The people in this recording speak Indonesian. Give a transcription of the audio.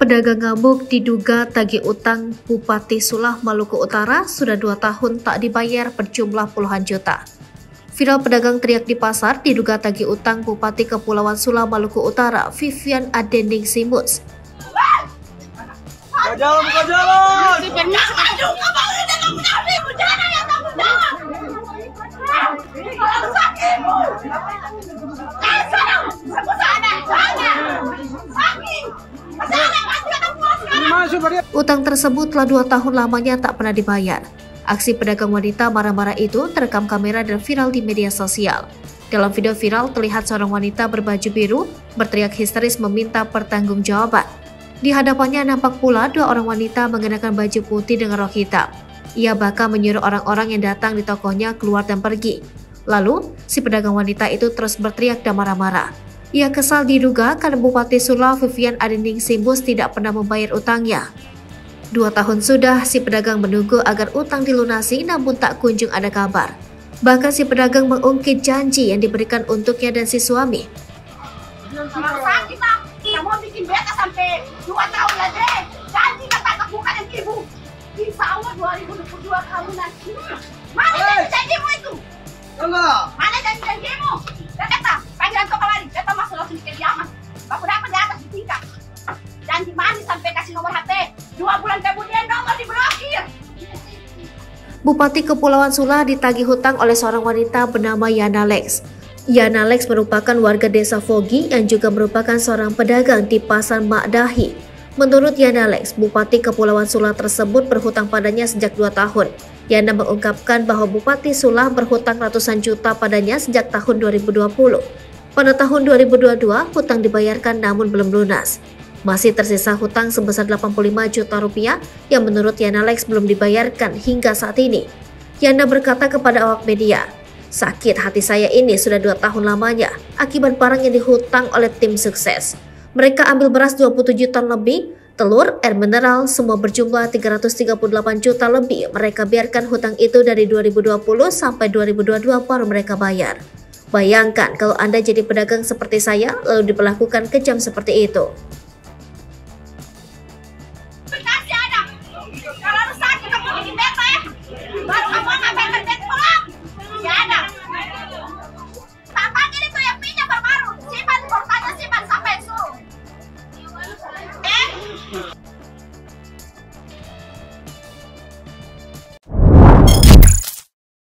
Pedagang ngamuk diduga tagih utang Bupati Sula, Maluku Utara, sudah 2 tahun tak dibayar berjumlah puluhan juta. Viral pedagang teriak di pasar diduga tagih utang Bupati Kepulauan Sula, Maluku Utara, Fifian Adeningsih Mus. Utang tersebut telah 2 tahun lamanya tak pernah dibayar. Aksi pedagang wanita marah-marah itu terekam kamera dan viral di media sosial. Dalam video viral terlihat seorang wanita berbaju biru berteriak histeris meminta pertanggungjawaban. Di hadapannya nampak pula 2 orang wanita mengenakan baju putih dengan rok hitam. Ia bahkan menyuruh orang-orang yang datang di tokonya keluar dan pergi. Lalu, si pedagang wanita itu terus berteriak dan marah-marah. Ia kesal diduga karena Bupati Sula, Fifian Adeningsih Mus, tidak pernah membayar utangnya. 2 tahun sudah si pedagang menunggu agar utang dilunasi, namun tak kunjung ada kabar. Bahkan si pedagang mengungkit janji yang diberikan untuknya dan si suami. Kamu bikin beta sampai 2 tahun aja. Janji kata bukan yang ibu. Insya Allah 2022 kamu nanti. Mana janji-janjimu itu? Mana janji-janjimu? Kata panggilan kau kemarin, kata masuk langsung di kediaman. Bapak dapat di atas ditingkat. Janji manis sampai kasih nomor HP. 2 bulan kemudian nomor diblokir. Bupati Kepulauan Sula ditagih hutang oleh seorang wanita bernama Yana Lex. Yana Lex merupakan warga desa Fogi yang juga merupakan seorang pedagang di Pasar Makdahi. Menurut Yana Lex, Bupati Kepulauan Sula tersebut berhutang padanya sejak 2 tahun. Yana mengungkapkan bahwa Bupati Sula berhutang ratusan juta padanya sejak tahun 2020. Pada tahun 2022, hutang dibayarkan namun belum lunas. Masih tersisa hutang sebesar 85 juta rupiah yang menurut Yana Lex belum dibayarkan hingga saat ini. Yana berkata kepada awak media, "Sakit hati saya ini sudah 2 tahun lamanya akibat barang yang dihutang oleh tim sukses. Mereka ambil beras 27 ton lebih, telur, air mineral, semua berjumlah 338 juta lebih. Mereka biarkan hutang itu dari 2020 sampai 2022 baru mereka bayar. Bayangkan kalau Anda jadi pedagang seperti saya lalu diperlakukan kejam seperti itu."